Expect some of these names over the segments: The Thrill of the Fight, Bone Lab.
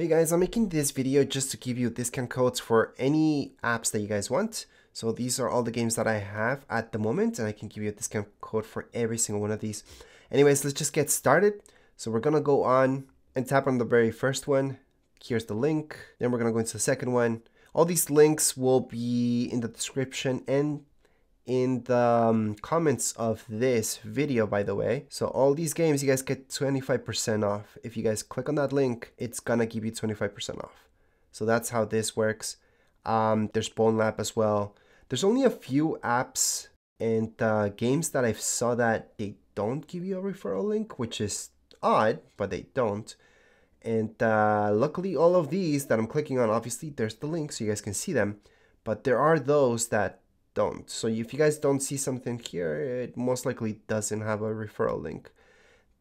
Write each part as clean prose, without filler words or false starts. Hey guys, I'm making this video just to give you discount codes for any apps that you guys want. So these are all the games that I have at the moment, and I can give you a discount code for every single one of these. Anyways, let's just get started. So we're gonna go on and tap on the very first one. Here's the link. Then we're gonna go into the second one. All these links will be in the description and in the comments of this video, by the way. So all these games, you guys get 25% off. If you guys click on that link, it's gonna give you 25% off. So that's how this works. There's Bone Lab as well. There's only a few apps and games that I saw that they don't give you a referral link, which is odd, but they don't. And luckily, all of these that I'm clicking on, obviously, there's the link so you guys can see them. But there are those that don't. So if you guys don't see something here, it most likely doesn't have a referral link.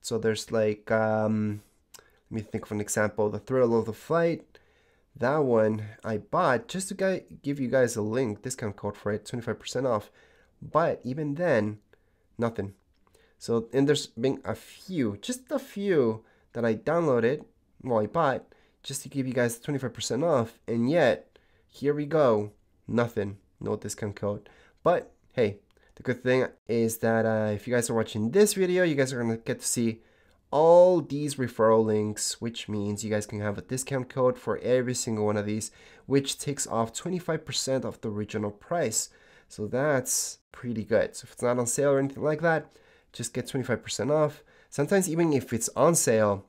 So there's like, let me think of an example, The Thrill of the Fight. That one I bought just to give you guys a link, discount code for it, 25% off. But even then, nothing. So, and there's been a few, just a few that I downloaded, well, I bought, just to give you guys 25% off. And yet, here we go, nothing. No discount code. But hey, the good thing is that if you guys are watching this video, you guys are going to get to see all these referral links, which means you guys can have a discount code for every single one of these, which takes off 25% of the original price. So that's pretty good. So if it's not on sale or anything like that, just get 25% off. Sometimes even if it's on sale,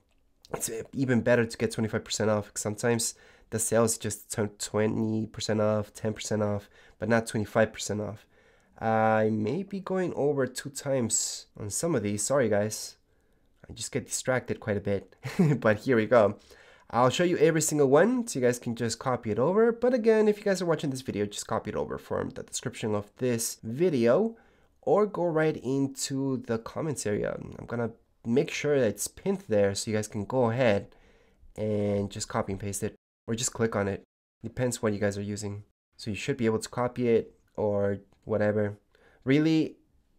it's even better to get 25% off, because sometimes the sales just turn 20% off, 10% off, but not 25% off. I may be going over 2 times on some of these. Sorry, guys. I just get distracted quite a bit, but here we go. I'll show you every single one so you guys can just copy it over. But again, if you guys are watching this video, just copy it over from the description of this video or go right into the comments area. I'm gonna make sure that it's pinned there so you guys can go ahead and just copy and paste it. Or just click on it. Depends what you guys are using. So you should be able to copy it or whatever. Really,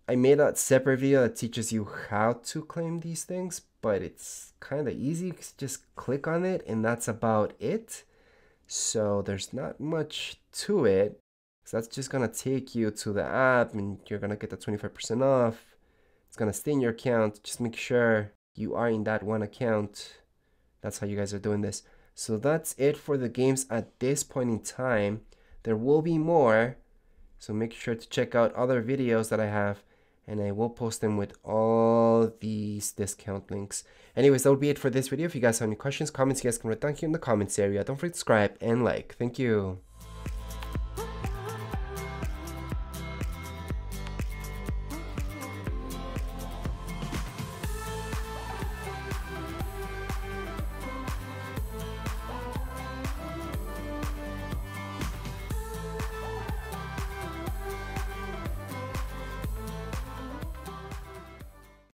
I made a separate video that teaches you how to claim these things, but it's kind of easy. Just click on it and that's about it. So there's not much to it. So that's just gonna take you to the app and you're gonna get the 25% off. It's gonna stay in your account. Just make sure you are in that one account. That's how you guys are doing this. So that's it for the games at this point in time. There will be more, so make sure to check out other videos that I have, and I will post them with all these discount links. Anyways, that will be it for this video. If you guys have any questions, comments, you guys can write down here in the comments area. Don't forget to subscribe and like. Thank you.